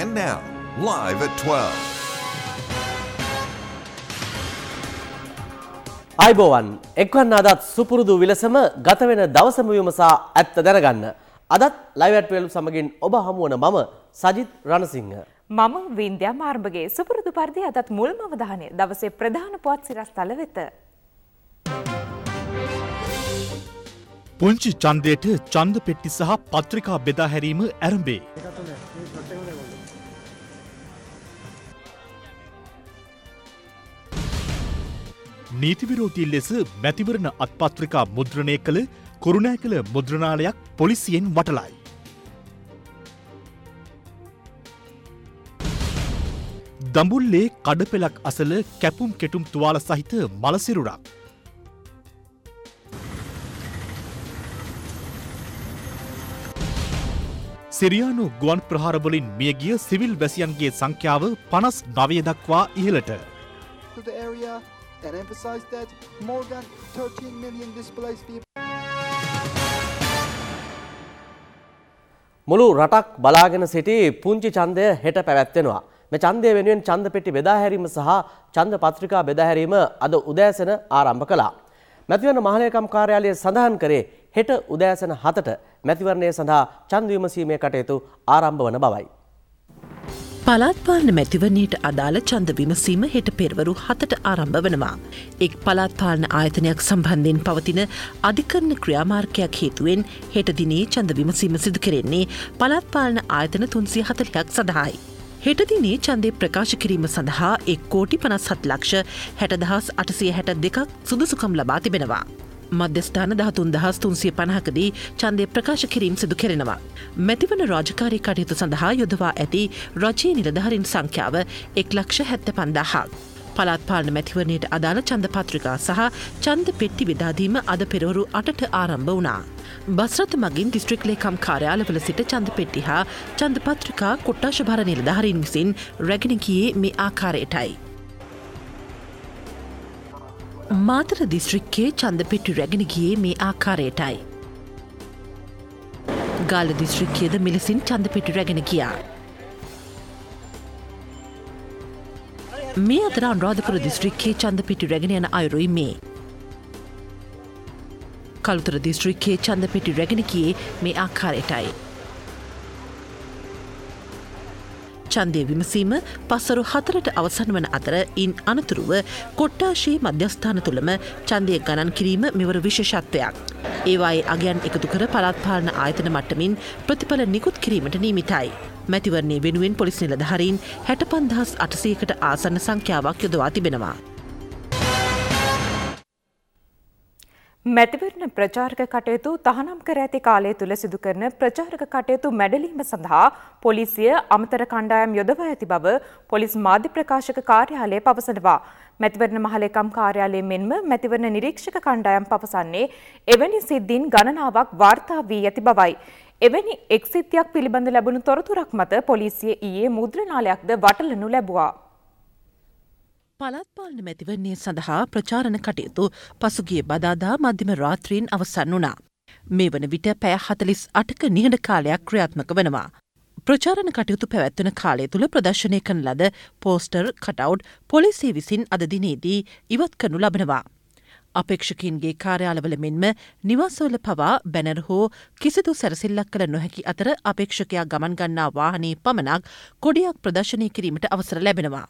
And now, Live at 12. අයිබෝවන් එක්වන් අදත් සුපුරුදු විලසම ගත වෙන දවසම විමසා ඇත්ත දැනගන්න අදත් Live at 12 සමගින් ඔබ හමුවන මම සජිත් රණසිංහ මම වින්ද්‍යා මාර්බගේ සුපුරුදු පරිදි අදත් මුල්ම අවධානය දවසේ ප්‍රධාන පුවත් සිරස්තල වෙත පුංචි ඡන්දයට ඡන්ද පෙට්ටි සහ පත්‍රිකා බෙදා හැරීම ආරම්භේ නීති විරෝධී ලෙස මැතිවරණ අත්පත්‍රිකා මුද්‍රණය කළ කුරුණෑගල මුද්‍රණාලයක් පොලිසියෙන් වටලායි. දඹුල්ලේ කඩපෙළක් අසල කැපුම් කෙටුම් තුවාල සහිත මලසිරුරක්. සිරියානු ගුවන් ප්‍රහාරවලින් මියගිය සිවිල් වැසියන්ගේ සංඛ්‍යාව 59 දක්වා ඉහළට. And emphasize that more than 13 million displaced people. මුළු රටක් බලාගෙන සිටි පුංචි ඡන්දය හෙට පැවැත්වෙනවා. මේ ඡන්දය වෙනුවෙන් ඡන්ද පෙට්ටි බෙදා හැරීම සහ ඡන්ද පත්‍රිකා බෙදා හැරීම අද උදෑසන ආරම්භ කළා. මැතිවරණ මහලේකම් කාර්යාලය සඳහන් කරේ හෙට උදෑසන 7ට මැතිවරණය සඳහා ඡන්ද විමසීමේ කටයුතු ආරම්භ වන බවයි. පලාත් පාලන මැතිවරණයට අදාළ ඡන්ද විමසීම හෙට පෙරවරු 7ට ආරම්භ වෙනවා. එක් පලාත් පාලන ආයතනයක් සම්බන්ධයෙන් පවතින අධිකරණ ක්‍රියාමාර්ගයක් හේතුවෙන් හෙට දිනේ ඡන්ද විමසීම සිදු කෙරෙන්නේ පලාත් පාලන ආයතන 340ක් සඳහායි. හෙට දිනේ ඡන්දේ ප්‍රකාශ කිරීම සඳහා 1,57,60,862ක් සුදුසුකම් ලබා තිබෙනවා. මධ්‍යස්ථාන 13,350කදී ඡන්දය ප්‍රකාශ කිරීම සිදු කෙරෙනවා. මැතිවරණ රාජකාරී කටයුතු සඳහා යොදවා ඇති රජයේ නිලධාරීන් සංඛ්‍යාව 1,75,000ක්. පළාත් පාලන මැතිවරණයට අදාළ ඡන්ද පත්‍රිකා සහ ඡන්ද පෙට්ටි බෙදා දීම අද පෙරවරු 8ට ආරම්භ වුණා. බස් රථ මගින් දිස්ත්‍රික් ලේකම් කාර්යාලවල සිට ඡන්ද පෙට්ටි හා ඡන්ද පත්‍රිකා කොට්ටාශ භාර නිලධාරීන් විසින් රැගෙන ගියේ මේ ආකාරයටයි. මාතර දිස්ත්‍රික්කයේ ඡන්ද පෙට්ටි රැගෙන ගියේ මේ ආකාරයටයි. ගාල්ල දිස්ත්‍රික්කයේද මෙලෙසින් ඡන්ද පෙට්ටි රැගෙන ගියා. මේ අතර අනුරාධපුර දිස්ත්‍රික්කයේ ඡන්ද පෙට්ටි රැගෙන යන අයුරුයි මේ. කලුතර දිස්ත්‍රික්කයේ ඡන්ද පෙට්ටි රැගෙන ගියේ මේ ආකාරයටයි. ඡන්දය විමසීම පසරු 4ට අවසන් වන අතර ඉන් අනතුරුව කොට්ටාශයේ මධ්‍යස්ථාන තුළම ඡන්දය ගණන් කිරීම මෙවර විශේෂත්වයක්. ඒවායේ අගයන් එකතු කර පළාත් පාලන ආයතන මට්ටමින් ප්‍රතිඵල නිකුත් කිරීමට නියමිතයි. මැතිවරණය වෙනුවෙන් පොලිස් නිලධාරීන් 65,800කට ආසන්න සංඛ්‍යාවක් යොදවා තිබෙනවා. මැතිවරණ ප්‍රචාරක කටයුතු තහනම් කර ඇති කාලය තුළ සිදු කරන ප්‍රචාරක කටයුතු මැඩලීම සඳහා පොලිසිය අමතර කණ්ඩායම් යොදවා ඇති බව පොලිස් මාධ්‍ය ප්‍රකාශක කාර්යාලය පවසනවා. මැතිවරණ මහලේකම් කාර්යාලයෙන් මෙන්ම මැතිවරණ නිරීක්ෂක කණ්ඩායම් පවසන්නේ එවැනි සිද්ධීන් ගණනාවක් වාර්තා වී ඇති බවයි. එවැනි එක් සිද්ධියක් පිළිබඳ ලැබුණු තොරතුරක් මත පොලිසිය ඊයේ මුද්‍රණාලයක්ද වටලනු ලැබුවා. පළාත් පාලන මැතිවරණය සඳහා ප්‍රචාරණ කටයුතු පසුගිය බදාදා මධ්‍යම රාත්‍රීන් අවසන් වුණා. මේ වන විට පැය 48ක නිහඬ කාලයක් ක්‍රියාත්මක වෙනවා. ප්‍රචාරණ කටයුතු පැවැත්වෙන කාලය තුළ ප්‍රදර්ශනය කරන ලද පෝස්ටර් කටවුට් පොලිසිය විසින් අද දිනේදී ඉවත් කරනු ලබනවා. අපේක්ෂකීන්ගේ කාර්යාලවල මෙන්ම නිවාසවල පවා බැනර් හෝ කිසිදු සැරසිල්ලක් කළ නොහැකි අතර අපේක්ෂකයා ගමන් ගන්නා වාහනයේ පමණක් කොඩියක් ප්‍රදර්ශනය කිරීමට අවසර ලැබෙනවා.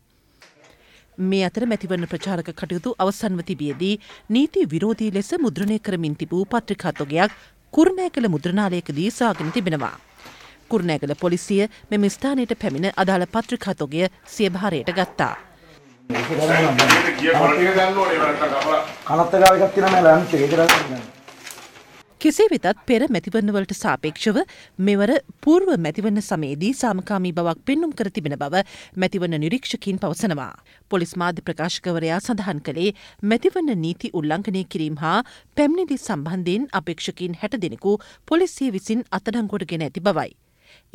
මේ අතර මැතිවරණ ප්‍රචාරක කටයුතු අවසන්ව තිබියදී නීති විරෝධී ලෙස මුද්‍රණය කරමින් තිබූ පත්‍රිකා තොගයක් කුරුණෑගල මුද්‍රණාලයකදී සාගෙන තිබෙනවා. කුරුණෑගල පොලිසිය මෙම ස්ථානයට පැමිණ අදාළ පත්‍රිකා තොගය සියභාරයට ගත්තා. කෙසේ වෙතත් පෙර මැතිවරණවලට සාපේක්ෂව මෙවර පූර්ව මැතිවරණ සමයේදී සාමකාමී බවක් පෙන්නුම් කර තිබෙන බව මැතිවරණ නිරීක්ෂකීන් පවසනවා. පොලිස් මාධ්‍ය ප්‍රකාශකවරයා සඳහන් කළේ මැතිවරණ නීති උල්ලංඝනය කිරීම හා පැමිණිලි සම්බන්ධයෙන් අපේක්ෂකීන් 60 දෙනෙකු පොලිසිය විසින් අත්අඩංගුවට ගෙන ඇති බවයි.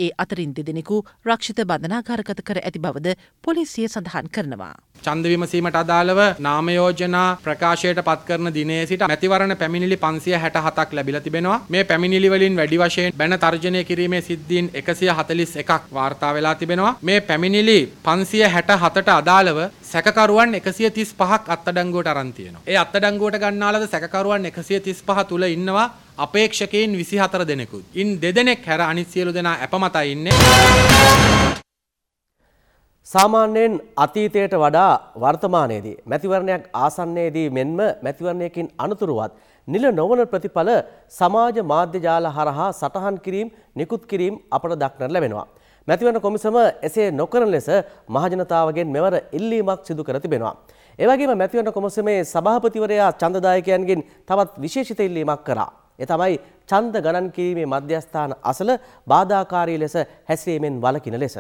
ඒ අතරින් දෙදෙනෙකු රක්ෂිත බන්ධනාගාරගත කර ඇති බවද පොලිසිය සඳහන් කරනවා. ඡන්ද විමසීමට අදාළව නාම යෝජනා ප්‍රකාශයට පත් කරන දිනේ සිට මැතිවරණ පැමිණිලි 567ක් ලැබිලා තිබෙනවා. මේ පැමිණිලි වලින් වැඩි වශයෙන් බැන තර්ජනය කිරීමේ සිද්ධීන් 141ක් වාර්තා වෙලා තිබෙනවා. මේ පැමිණිලි 567ට අදාළව සැකකරුවන් 135ක් අත්අඩංගුවට අරන් තියෙනවා. ඒ අත්අඩංගුවට ගන්නාලද සැකකරුවන් 135 තුල ඉන්නවා. අපේක්ෂකයින් 24 දෙනෙකුත්. ඉන් දෙදෙනෙක් හැර අනිත් සියලු දෙනා අපමතයි ඉන්නේ. සාමාන්‍යයෙන් අතීතයට වඩා වර්තමානයේදී මැතිවරණයක් ආසන්නයේදී මෙන්ම මැතිවරණයකින් අනතුරුවත් නිල නොවන ප්‍රතිඵල සමාජ මාධ්‍ය ජාල හරහා සටහන් කිරීම නිකුත් කිරීම අපට දක්නට ලැබෙනවා. මැතිවරණ කොමිසම එසේ නොකරන ලෙස මහජනතාවගෙන් මෙවර ඉල්ලීමක් සිදු කර තිබෙනවා. ඒ වගේම මැතිවරණ කොමිසමේ සභාපතිවරයා ඡන්දදායකයන්ගෙන් තවත් විශේෂිත ඉල්ලීමක් කරා. ඒ තමයි ඡන්ද ගණන් කිරීමේ මධ්‍යස්ථාන අසල බාධාකාරී ලෙස හැසිරීමෙන් වළකින ලෙස.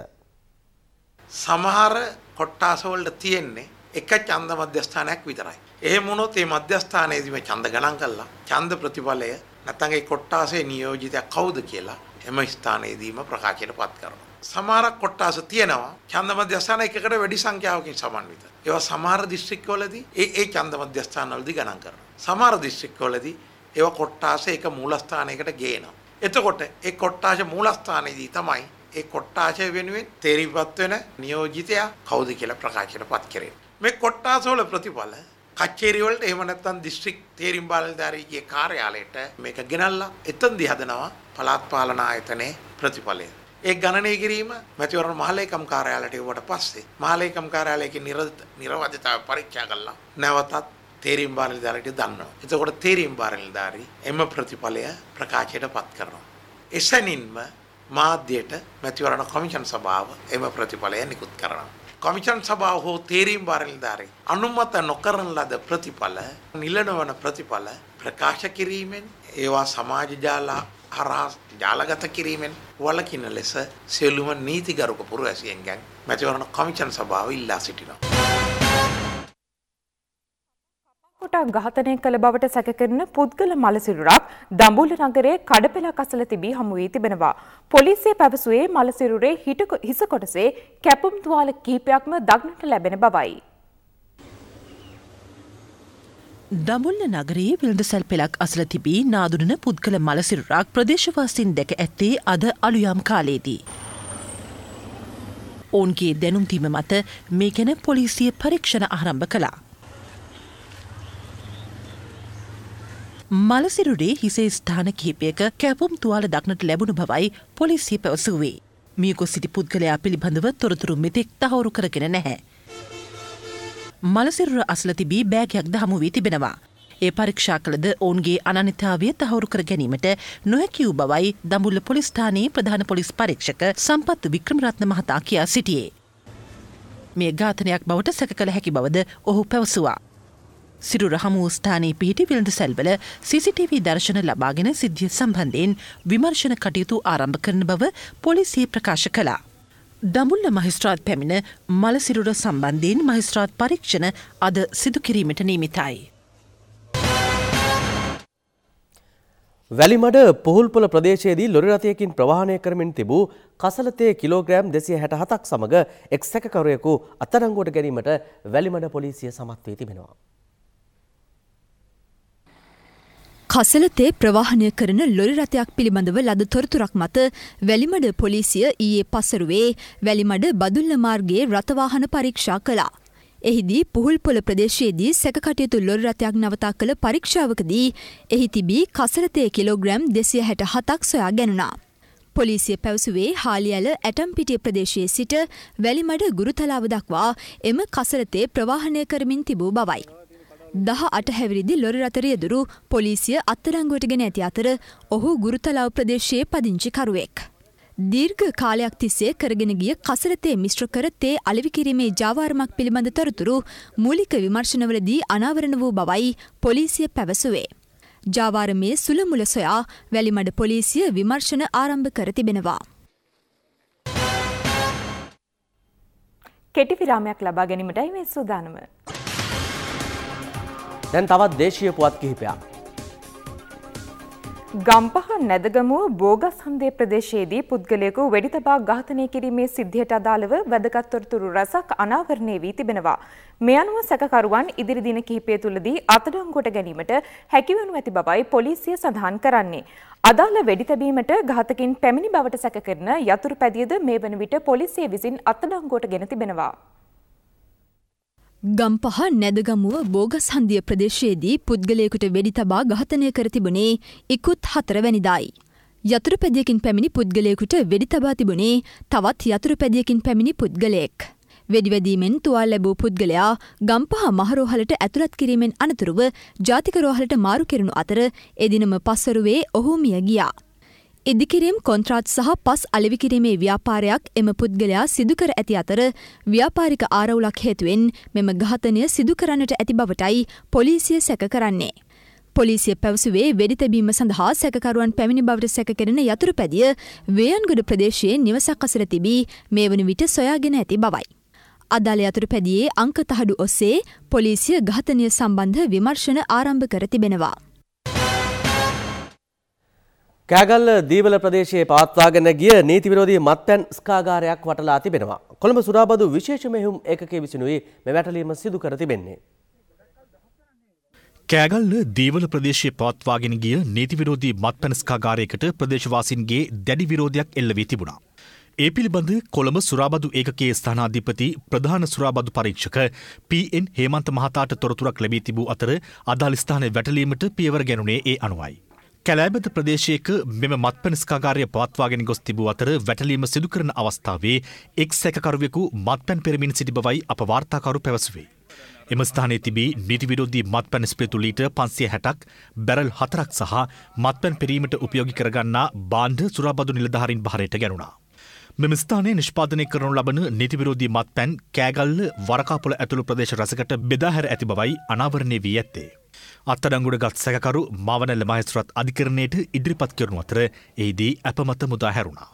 සමහර කොට්ටාස වල තියෙන්නේ එක ඡන්ද මධ්‍යස්ථානයක් විතරයි. එහෙම වුණොත් මේ මධ්‍යස්ථානයේදී මේ ඡන්ද ගණන් කළා ඡන්ද ප්‍රතිඵලය නැත්නම් ඒ කොට්ටාසේ නියෝජිතයා කවුද කියලා එම ස්ථානයේදීම ප්‍රකාශයටපත් කරනවා. සමහර කොට්ටාස තියෙනවා ඡන්ද මධ්‍යස්ථාන එකකට වැඩි සංඛ්‍යාවකින් සමන්විත. ඒවා සමහර දිස්ත්‍රික් වලදී ඒ ඡන්ද මධ්‍යස්ථාන වලදී ගණන් කරනවා. සමහර දිස්ත්‍රික් වලදී ඒව කොට්ටාස එක මූලස්ථානයකට ගේනවා. එතකොට ඒ කොට්ටාස මූලස්ථානයේදී තමයි ඒ කොට්ටාස වෙනුවෙන් තේරිපත් වෙන නියෝජිතයා කවුද කියලා ප්‍රකාශයටපත් කරන්නේ. මේ කොට්ටාස වල ප්‍රතිඵල කච්චේරි වලට එහෙම නැත්නම් දිස්ත්‍රික් තේරීම් බාලධාරීගේ කාර්යාලයට මේක ගෙනල්ලා එතෙන්දී හදනවා පළාත් පාලන ආයතනයේ ප්‍රතිඵලය. ඒ ගණනය කිරීම මැතිවරණ මහලේකම් කාර්යාලයට යවුවට පස්සේ මහලේකම් කාර්යාලයේ නිර්වදිතතාව පරීක්ෂා කළා. නැවතත් තේරීම් බාරනිලධාරීට දන්නවා. එතකොට තේරීම් බාරනිලධාරී එම ප්‍රතිඵලය ප්‍රකාශයට පත් කරනවා. එසැනින්ම මාධ්‍යයට මැතිවරණ කොමිෂන් සභාව එම ප්‍රතිඵලය නිකුත් කරනවා. කොමිෂන් සභාව හෝ තේරීම් බාරනිලධාරී අනුමත නොකරන ලද ප්‍රතිඵල නිලනවන ප්‍රතිඵල ප්‍රකාශ කිරීමෙන් ඒවා සමාජ ජාල හරහා ජාලගත කිරීමෙන් වළකින ලෙස සියලුම නීතිගරුක පුරවැසියන්ගෙන් මැතිවරණ කොමිෂන් සභාව ඉල්ලා සිටිනවා. ඝාතනය කළ බවට සැකකරන පුද්ගල මලසිරුරක් දඹුල්ල නගරයේ කඩපෙළක් අසල තිබී හමු වී තිබෙනවා. පොලිසිය පැවසුවේ මලසිරුරේ හිස කොටසේ කැපුම් තුවාල කීපයක්ම දක්නට ලැබෙන බවයි. දඹුල්ල නගරයේ විලඳසැල් පෙළක් අසල තිබී නාඳුනන පුද්ගල මලසිරුරක් ප්‍රදේශවාසීන් දැක ඇත්තේ අද අලුයම් කාලයේදී. ඔවුන්ගේ දැනුම් දීම මත මේ ගැන පොලිසිය පරීක්ෂණ ආරම්භ කළා. මලසිරුරේ හිසේ ස්ථාන කිහිපයක කැපුම් තුවාල දක්නට ලැබුණු බවයි පොලිසිය පැවසුවේ. මියගොස් සිටි පුද්ගලයා පිළිබඳව තොරතුරු මෙතෙක් තහවුරු කරගෙන නැහැ. මලසිරුර අසල තිබී බෑගයක්ද හමු වී තිබෙනවා. ඒ පරීක්ෂා කළද ඔවුන්ගේ අනන්‍යතාවය තහවුරු කර ගැනීමට නොහැකි වූ බවයි දඹුල්ල පොලිස් ස්ථානයේ ප්‍රධාන පොලිස් පරීක්ෂක සම්පත් වික්‍රමරත්න මහතා කියා සිටියේ. මේ ඝාතනයක් බවට සැක කළ හැකි බවද ඔහු පැවසුවා. සිරුර හමු ස්ථානයේ පිහිටි විලඳසැල්වල CCTV දර්ශන ලබාගෙන සිද්ධිය සම්බන්ධයෙන් විමර්ශන කටයුතු ආරම්භ කරන බව පොලිසිය ප්‍රකාශ කළා. දඹුල්ල මහේස්ත්‍රාත් පැමිණ මලසිරුර සම්බන්ධයෙන් මහේස්ත්‍රාත් පරීක්ෂණ අද සිදු කිරීමට නියමිතයි. වැලිමඩ පොහොල්පොළ ප්‍රදේශයේදී ලොරි රථයකින් ප්‍රවාහනය කරමින් තිබූ කසල තේ කිලෝග්‍රෑම් 267ක් සමග එක් සැකකරුවෙකු අත්අඩංගුවට ගැනීමට වැලිමඩ පොලිසිය සමත් වී තිබෙනවා. කසලතේ ප්‍රවාහනය කරන ලොරි රථයක් පිළිබඳව ලද තොරතුරක් මත වැලිමඩ පොලිසිය ඊයේ පසරුවේ වැලිමඩ බදුල්ල මාර්ගයේ රථවාහන පරීක්ෂා කළා. එහිදී පුහුල්පොළ ප්‍රදේශයේදී සැකකටයුතු ලොරි රථයක් නවතා කළ පරීක්ෂාවකදී එහි තිබී කසලතේ කිලෝග්‍රෑම් 267ක් සොයා ගැනුණා. පොලිසිය පැවසුවේ හාලිඇල ඇටම්පිටිය ප්‍රදේශයේ සිට වැලිමඩ ගුරුතලාව දක්වා එම කසලතේ ප්‍රවාහනය කරමින් තිබූ බවයි. 18 හැවිරිදි ලොරි රථ රියදුරු පොලිසිය අත්අඩංගුවට ගෙන ඇති අතර ඔහු ගුරුතලාව ප්‍රදේශයේ පදිංචි කරුවෙක්. දීර්ඝ කාලයක් තිස්සේ කරගෙන ගිය කසලතේ මිශ්‍ර කර තේ අලෙවි කිරීමේ ජාවාරමක් පිළිබඳ තොරතුරු මූලික විමර්ශනවලදී අනාවරණ වූ බවයි පොලිසිය පැවසුවේ. ජාවාරමේ සුළ මුල සොයා වැලිමඩ පොලිසිය විමර්ශන ආරම්භ කර තිබෙනවා. කෙටි විරාමයක් ලබා ගැනීමටයි මේ සූදානම. දැන් තවත් දේශීය පුවත් කිහිපයක්. ගම්පහ නැදගමුව බෝගස් හන්දිය ප්‍රදේශයේදී පුද්ගලයෙකු වෙඩි තබා ඝාතනය කිරීමේ සිද්ධියට අදාළව වැදගත් තොරතුරු රැසක් අනාවරණය වී තිබෙනවා. මේ අනුව සැකකරුවන් ඉදිරි දින කිහිපය තුළදී අත්අඩංගුවට ගැනීමට හැකිවනු ඇති බවයි පොලිසිය සඳහන් කරන්නේ. අදාළ වෙඩි තැබීමට ඝාතකින් පැමිණි බවට සැකකරන යතුරු පැදියද මේ වන විට පොලිසිය විසින් අත්අඩංගුවට ගෙන තිබෙනවා. ගම්පහ නැදගමුව බෝගස් හන්දිය ප්‍රදේශයේදී පුද්ගලයෙකුට වෙඩි තබා ඝාතනය කර තිබුණේ ඉකුත් 4 වෙනිදායි. යතුරු පැදියකින් පැමිණි පුද්ගලයෙකුට වෙඩි තබා තිබුණේ තවත් යතුරු පැදියකින් පැමිණි පුද්ගලයෙක්. වෙඩි වැදීමෙන් තුවාල ලැබූ පුද්ගලයා ගම්පහ මහරෝහලට ඇතුළත් කිරීමෙන් අනතුරුව ජාතික රෝහලට මාරු කෙරුණු අතර එදිනම පස්වරුවේ ඔහු මිය ගියා. ඉදිකිරීම් කොන්ත්‍රාත් සහ පස් අලෙවි කිරීමේ ව්‍යාපාරයක් එම පුද්ගලයා සිදු කර ඇති අතර ව්‍යාපාරික ආරවුලක් හේතුවෙන් මෙම ඝාතනය සිදු කරන්නට ඇති බවටයි පොලිසිය සැක කරන්නේ. පොලිසිය පැවසුවේ වෙඩි තැබීම සඳහා සැකකරුවන් පැමිණි බවට සැකකෙරෙන යතුරු පැදිය වේයන්ගොඩ ප්‍රදේශයේ නිවසක් අසල තිබී මේ වන විට සොයාගෙන ඇති බවයි. අදාළ යතුරු පැදියේ අංක තහඩු ඔස්සේ පොලිසිය ඝාතනය සම්බන්ධ විමර්ශන ආරම්භ කර තිබෙනවා. කෑගල්ල දීවල ප්‍රදේශයේ පවත්වාගෙන ගිය නීති විරෝධී මත්පැන් ස්කාගාරයක් වටලා තිබෙනවා. කොළඹ සුරාබදු විශේෂ මෙහෙයුම් ඒකකයේ විසිනුයි මේ වැටලීම සිදු කර තිබෙන්නේ. කෑගල්ල දීවල ප්‍රදේශයේ පවත්වාගෙන ගිය නීති විරෝධී මත්පැන් ස්කාගාරයකට ප්‍රදේශවාසීන්ගේ දැඩි විරෝධයක් එල්ල වී තිබුණා. ඒ පිළිබඳ කොළඹ සුරාබදු ඒකකයේ ස්ථානාධිපති ප්‍රධාන සුරාබදු පරීක්ෂක පී.එන්. හේමන්ත මහතාට තොරතුරක් ලැබී තිබූ අතර අදාළ ස්ථානයේ වැටලීමට පියවර ගැනුණේ ඒ අනුවයි. කැලෑබද ප්‍රදේශයක මෙම මත්පැන් ස්කාගාරය පවත්වාගෙන ගොස් තිබූ අතර වැටලීම සිදු කරන අවස්ථාවේ එක් සැකකරුවෙකු මත්පැන් පෙරමින් සිටි බවයි අප වාර්තාකරු පැවසුවේ. එම ස්ථානයේ තිබී නීති විරෝධී මත්පැන් ස්ප්‍රිතු ලීටර් 560ක්, බැරල් 4ක් සහ මත්පැන් පෙරීමට උපයෝගී කරගන්නා බාණ්ඩ සුරාබදු නිලධාරීන් බහරයට ගැනුණා. මෙම ස්ථානයේ නිෂ්පාදනය කරනු ලබන නීති විරෝධී මත්පැන් කෑගල්ල වරකාපොළ ඇතුළු ප්‍රදේශ රසකට බෙදා හැර ඇති බවයි අනාවරණය වී ඇත්තේ. අත්අඩංගුවට ගත් සැකකරු මාවනැල්ල මහේස්ත්‍රාත් අධිකරණයට ඉදිරිපත් කරනු අතර එහිදී අපමත මුදා හැරුණා.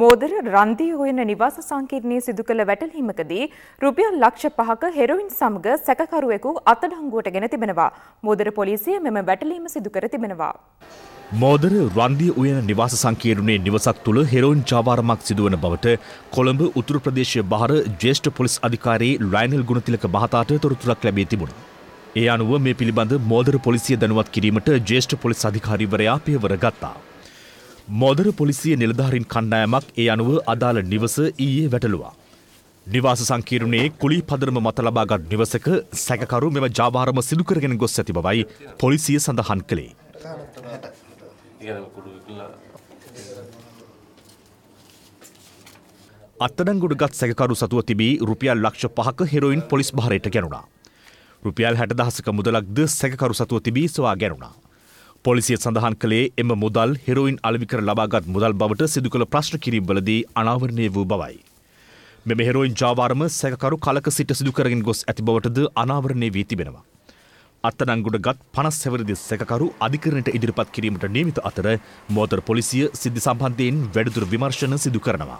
මෝදර රන්දී හොයන නිවාස සංකීර්ණයේ සිදු කළ වැටලීමකදී රුපියල් ලක්ෂ 5ක හෙරොයින් සමග සැකකරුවෙකු අත්අඩංගුවට ගෙන තිබෙනවා. මෝදර පොලිසිය මෙම වැටලීම සිදු කර තිබෙනවා. මෝදර රන්දී උයන නිවාස සංකීර්ණයේ නිවසක් තුළ හෙරොයින් ජාවාරමක් සිදුවන බවට කොළඹ උතුරු ප්‍රදේශයේ බහර ජ්‍යෙෂ්ඨ පොලිස් අධිකාරී ලයනල් ගුණතිලක මහතාට තොරතුරක් ලැබී තිබුණා. ඒ අනුව මේ පිළිබඳ මෝදර පොලිසිය දැනුවත් කිරීමට ජ්‍යෙෂ්ඨ පොලිස් අධිකාරීවරයා පියවර ගත්තා. මෝදර පොලිසිය නිලධාරීන් කණ්ඩායමක් ඒ අනුව අදාළ නිවස ඊයේ වැටලුවා. නිවාස සංකීර්ණයේ කුලී පදරම මත ලබාගත් නිවසක සැකකරු මෙම ජාවාරම සිදු කරගෙන ගොස් ඇති බවයි පොලිසිය සඳහන් කළේ. අත්අඩංගුවට ගත් සැකකරු සතුව තිබී රුපියල් ලක්ෂ 5ක හෙරොයින් පොලිස් භාරයට ගැනුණා. රුපියල් 60000ක මුදලක්ද සැකකරු සතුව තිබී සොයා ගැනුණා. පොලිසිය සඳහන් කළේ එම මුදල් හෙරොයින් අලෙවි කර ලබාගත් මුදල් බවට සිදු කළ ප්‍රශ්න කිරීම්වලදී අනාවරණය වූ බවයි. මෙම හෙරොයින් ජාවාරම සැකකරු කලක සිට සිදු කරගෙන ගොස් ඇති බවටද අනාවරණය වී තිබෙනවා. අත්අඩංගුවට ගත් 57 වෙනිදා සැකකරු අධිකරණයට ඉදිරිපත් කිරීමට නියමිත අතර මෝතර පොලිසිය සිද්ධි සම්බන්ධයෙන් වැඩිදුර විමර්ශන සිදු කරනවා.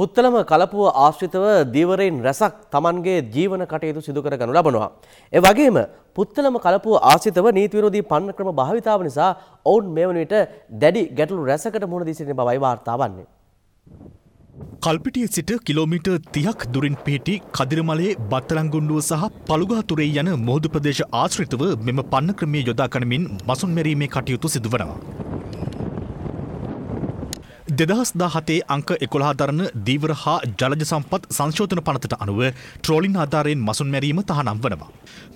පුත්තලම කලපුව ආශ්‍රිතව දීවරයින් රැසක් Tamanගේ ජීවන කටයුතු සිදු කරගනු ලබනවා. ඒ වගේම පුත්තලම කලපුව ආශ්‍රිතව නීති විරෝධී පන්න ක්‍රම භාවිතාව නිසා ඔවුන් මේ වන විට දැඩි ගැටලු රැසකට මුහුණ දී සිටින බවයි වාර්තා වන්නේ. කල්පිටිය සිට කිලෝමීටර් 30ක් දුරින් පිහිටි කදිරමලේ බත්තලංගුණ්ඩුව සහ පළුගහතුරේ යන මුහුදු ප්‍රදේශ ආශ්‍රිතව මෙම පන්න ක්‍රමයේ යොදා ගනිමින් මසුන් මෙරීමේ කටයුතු සිදු වනවා. 2017 අංක 11 දරන දීවර හා ජලජ සම්පත් සංශෝධන පනතට අනුව ට්‍රෝලින් ආධාරයෙන් මසුන් මෙරීම තහනම් වනවා.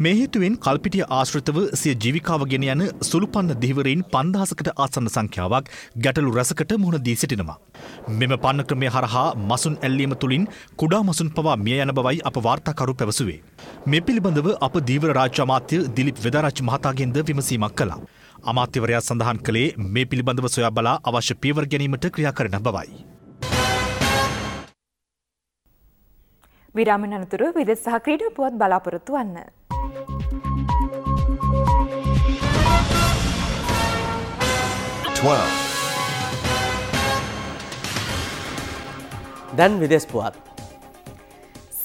මේ හේතුවෙන් කල්පිටිය ආශ්‍රිතව සිය ජීවිකාව ගෙන යන සුළුපන්න දීවරයින් 5000කට ආසන්න සංඛ්‍යාවක් ගැටලු රැසකට මුහුණ දී සිටිනවා. මෙම පන්න ක්‍රමය හරහා මසුන් ඇල්ලීම තුළින් කුඩා මසුන් පවා මිය යන බවයි අප වාර්තාකරු පැවසුවේ. මේ පිළිබඳව අප දීවර රාජ්‍ය අමාත්‍ය දිලිප් වෙදාරච්චි මහතාගෙන්ද විමසීමක් කළා. අමාත්‍යවරයා සඳහන් කළේ මේ පිළිබඳව සොයා බලා අවශ්‍ය පියවර ගැනීමට ක්‍රියා කරන බවයි. විරාමෙන් අනතුරු විදේශ සහ ක්‍රීඩා පුවත් බලාපොරොත්තු වන්න. දැන් විදේශ පුවත්.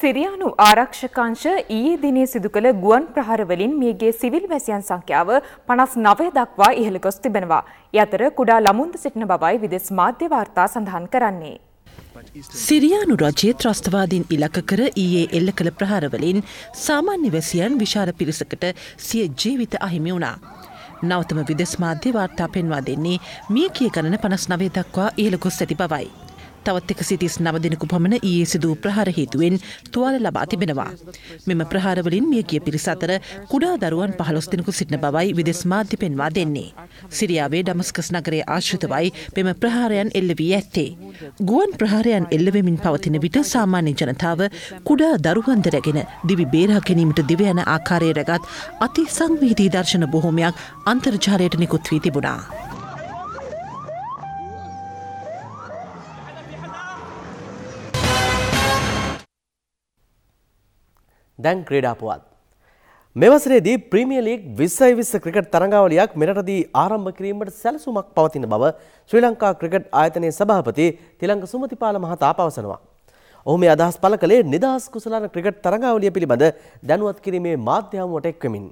ಸಿರಿಯಾನು ಆರಕ್ಷಕಾಂಶ ಈ ದಿನೇ ಸಿದುಕಲ ಗುವನ್ ಪ್ರಹಾರವಲಿನ್ ಮೇಗೆ ಸಿವಿಲ್ වැසියන් ಸಂಖ್ಯಾವ 59 දක්වා ඉහළ ගොස් තිබෙනවා. ඒ අතර කුඩා ළමුන්ද සිටින බවයි විදේශ මාධ්‍ය වාර්තා සඳහන් කරන්නේ. සිරියානු රජයේ ත්‍රස්තවාදීන් ඉලක්ක කර ඊයේ එල්ල කළ ප්‍රහාරවලින් සාමාන්‍ය වැසියන් විශාල පිරිසකට සිය ජීවිත අහිමි වුණා. නවතම විදේශ මාධ්‍ය වාර්තා පෙන්වා දෙන්නේ මියකී ගණන 59 දක්වා ඉහළ ගොස් ඇති බවයි. තවත් 139 දිනක පමණ ඊයේ සිදු ප්‍රහාර හේතුවෙන් තුවාල ලබා තිබෙනවා. මෙම ප්‍රහාර වලින් මියගිය පිරිස අතර කුඩා දරුවන් 15 දිනක සිටින බවයි විදේශ මාධ්‍ය පෙන්වා දෙන්නේ. සිරියාවේ ඩමස්කස් නගරයේ ආශ්‍රිතවයි මෙම ප්‍රහාරයන් එල්ල වී ඇත්තේ. ගුවන් ප්‍රහාරයන් එල්ල වෙමින් පවතින විට සාමාන්‍ය ජනතාව කුඩා දරුවන් ද රැගෙන දිවි බේරා ගැනීමට දිව යන ආකාරයේ රැගත් අති සංවේදී දර්ශන බොහෝමයක් අන්තර්ජාලයට නිකුත් වී තිබුණා. දැන් ක්‍රීඩා පුවත්. මෙවසරේදී ප්‍රීමියර් ලීග් 20-20 ක්‍රිකට් තරඟාවලියක් මෙරටදී ආරම්භ කිරීමට සැලසුමක් පවතින බව ශ්‍රී ලංකා ක්‍රිකට් ආයතනයේ සභාපති තිලංග සුමතිපාල මහතා පවසනවා. ඔහු මේ අදහස් පළ කළේ නිදහස් කුසලාන ක්‍රිකට් තරඟාවලිය පිළිබඳ දැනුවත් කිරීමේ මාධ්‍ය හමුවට එක්වෙමින්.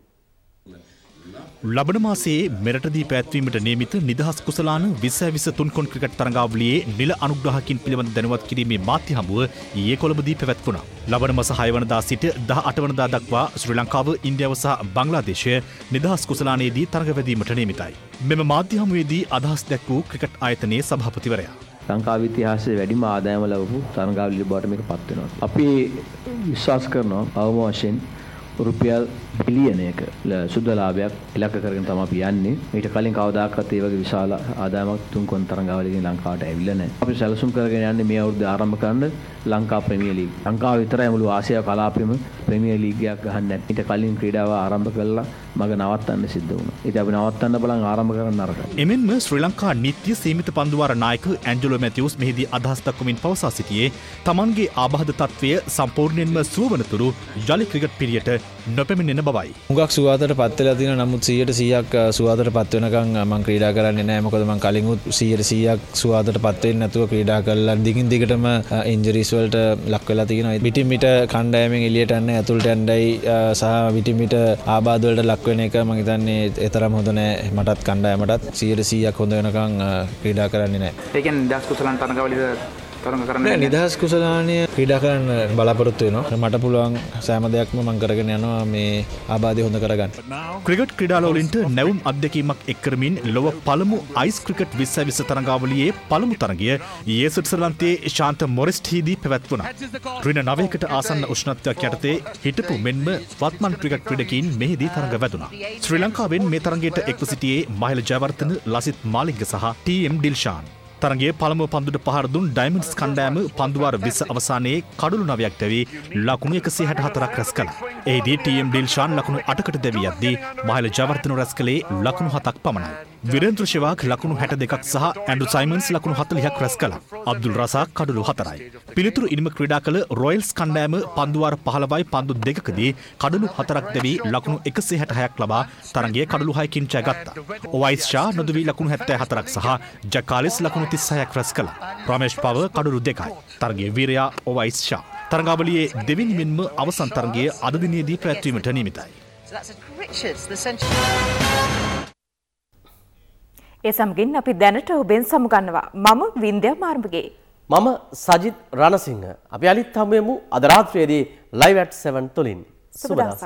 ලබන මාසයේ මෙරටදී පැවැත්වීමට නියමිත නිදහස් කුසලාන 20-23 කොන් ක්‍රිකට් තරඟාවලියේ නිල අනුග්‍රහකින් පිළිබඳ දැනුවත් කිරීමේ මාධ්‍ය හමුව ඊයේ කොළඹදී පැවැත්වුණා. ලබන මාස 6 වනදා සිට 18 වනදා දක්වා ශ්‍රී ලංකාව, ඉන්දියාව සහ බංග්ලාදේශය නිදහස් කුසලානයේදී තරඟ වැදීමට නියමිතයි. මෙම මාධ්‍ය හමුවේදී අදහස් දැක් වූ ක්‍රිකට් ආයතනයේ සභාපතිවරයා ලංකාව ඉතිහාසයේ වැඩිම ආදායම ලැබපු තරඟාවලිය බවට මේක පත් වෙනවා. අපි විශ්වාස කරනවා අවම වශයෙන් රුපියල් බිලියනයක සුද්ධ ලාභයක් ඉලක්ක කරගෙන තමයි අපි යන්නේ. ඊට කලින් කවදාකවත් ඒ වගේ විශාල ආදායමක් තුන්කොන් තරඟාවලියකින් ලංකාවට ඇවිල්ලා නැහැ. අපි සැලසුම් කරගෙන යන්නේ මේ අවුරුද්ද ආරම්භ කරන්න ලංකා ප්‍රීමියර් ලීග්. ලංකාව විතරයි මුළු ආසියාව කලාපෙම ප්‍රීමියර් ලීග් එකක් ගහන්න නැත්නම් ඊට කලින් ක්‍රීඩාව ආරම්භ කළා මග නවත්තන්න සිද්ධ වුණා. ඉතින් අපි නවත්තන්න බලන් ආරම්භ කරන්න අරගෙන. එමෙන්ම ශ්‍රී ලංකා නීත්‍ය සීමිත පන්දුවාර නායක ඇන්ජලෝ මැතිව්ස් මෙහිදී අදහස් දක්වමින් පවසා සිටියේ තමන්ගේ ආබාධ තත්ත්වය සම්පූර්ණයෙන්ම සුවවනතුරු ජලි ක්‍රිකට් පිරියට නොපෙමිණෙන බවයි. හුඟක් සුවාතට පත් වෙලා තියෙනවා. නමුත් 100%ක් සුවාතට පත් වෙනකන් මම ක්‍රීඩා කරන්නේ නැහැ. මොකද මම කලින් උත් 100%ක් සුවාතට පත් වෙන්නේ නැතුව ක්‍රීඩා කරලා දිගින් දිගටම ඉන්ජරිස් වලට ලක් වෙලා තියෙනවා. පිටින් පිට කණ්ඩායමෙන් එළියට යන්න, ඇතුළට යන්නයි සහ පිටින් පිට ආබාධ වලට ලක් වෙන එක මම හිතන්නේ ඒ තරම් හොඳ නැහැ මටත් කණ්ඩායමටත්. 100%ක් හොඳ වෙනකන් ක්‍රීඩා කරන්නේ නැහැ. ඒ කියන්නේ දස් කුසලන් තරඟවලිය නිදහස් කුසලානය ක්‍රීඩා කරන්න බලාපොරොත්තු වෙනවා. මට පුළුවන් සෑම දෙයක්ම මම කරගෙන යනවා මේ ආබාධය හොඳ කරගන්න. ක්‍රිකට් ක්‍රීඩාවලින්ට නැවුම් අත්දැකීමක් එක් කරමින් ලොව පළමු අයිස් ක්‍රිකට් 20-20 තරඟාවලියේ පළමු තරඟය ඊයේ ස්විට්සර්ලන්තයේ ශාන්ත මොරිස්ට්හිදී පැවැත්වුණා. ඍණ 9කට ආසන්න උෂ්ණත්වයක් යටතේ හිටපු මෙන්ම වත්මන් ක්‍රිකට් ක්‍රීඩකයන් මෙහිදී තරඟ වැදුණා. ශ්‍රී ලංකාවෙන් මේ තරඟයට එක්ව සිටියේ මහිල ජයවර්ධන, ලසිත් මාලිංග සහ ටී.එම්. ඩිල්ෂාන්. තරගේ පළමුව පන්දුට පහර දුන් ඩයිමන්ඩ්ස් කණ්ඩායම පන්දුවාර 20 අවසානයේ කඩළු 9ක් දැවී ලකුණු 164ක් රැස් කළා. එහිදී ටී.එම්. ඩිල්ෂාන් ලකුණු 8කට දැවී යද්දී මහිල ජයවර්ධන රැස් කළේ ලකුණු 7ක් පමණයි. විරේන්ද්‍ර ශෙවාග් ලකුණු 62ක් සහ ඇන්ඩ්‍රු සයිමන්ස් ලකුණු 40ක් රැස් කළා. අබ්දුල් රසාක් කඩළු 4යි. පිළිතුරු ඉනිම ක්‍රීඩා කළ රොයල්ස් කණ්ඩායම පන්දුවාර 15යි පන්දු 2කදී කඩළු 4ක් දැවී ලකුණු 166ක් ලබා තරගයේ කඩළු 6කින් ජයගත්තා. ඔවයිස් ෂා නොදුවී ලකුණු 74ක් සහ ජකාලිස් ලකුණු 36ක් රැස් කළා. රමේෂ් පව කඩළු 2යි. තරගයේ වීරයා ඔවයිස් ෂා. තරගාවලියේ දෙවෙනි මෙන්ම අවසන් තරගයේ අද දිනේදී පැවැත්වීමට නියමිතයි. ඒ සමගින් අපි දැනට ඔබෙන් සමුගන්නවා. මම වින්ද්‍යා මාර්මගේ. මම සජිත් රණසිංහ. අපි අලිත් හමුවෙමු අද රාත්‍රියේදී Live at 7 තුලින්. සුබ දවසක්.